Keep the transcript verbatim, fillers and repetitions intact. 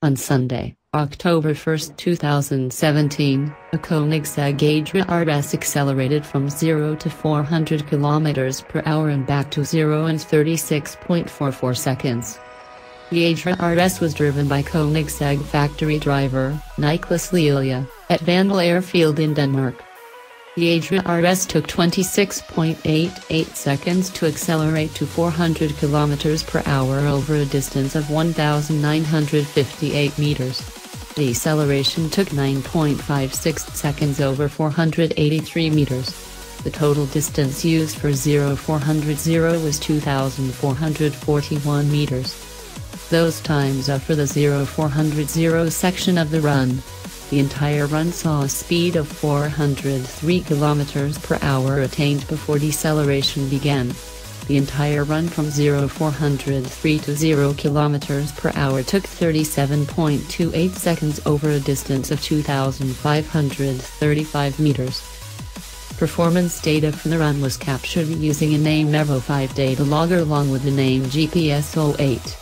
On Sunday, October first two thousand seventeen, a Koenigsegg Agera R S accelerated from zero to four hundred kilometers per hour and back to zero in thirty-six point four four seconds. The Agera R S was driven by Koenigsegg factory driver, Niklas Lilja, at Vandel Airfield in Denmark. The Agera R S took twenty-six point eight eight seconds to accelerate to four hundred kilometers per hour over a distance of one thousand nine hundred fifty-eight meters. Deceleration took nine point five six seconds over four hundred eighty-three meters. The total distance used for zero to four hundred was two thousand four hundred forty-one meters. Those times are for the zero to four hundred section of the run. The entire run saw a speed of four hundred three kilometers per hour attained before deceleration began. The entire run from zero to four hundred to zero kilometers per hour took thirty-seven point two eight seconds over a distance of two thousand five hundred thirty-five meters. Performance data from the run was captured using an AIM Evo five data logger along with an AIM G P S oh eight.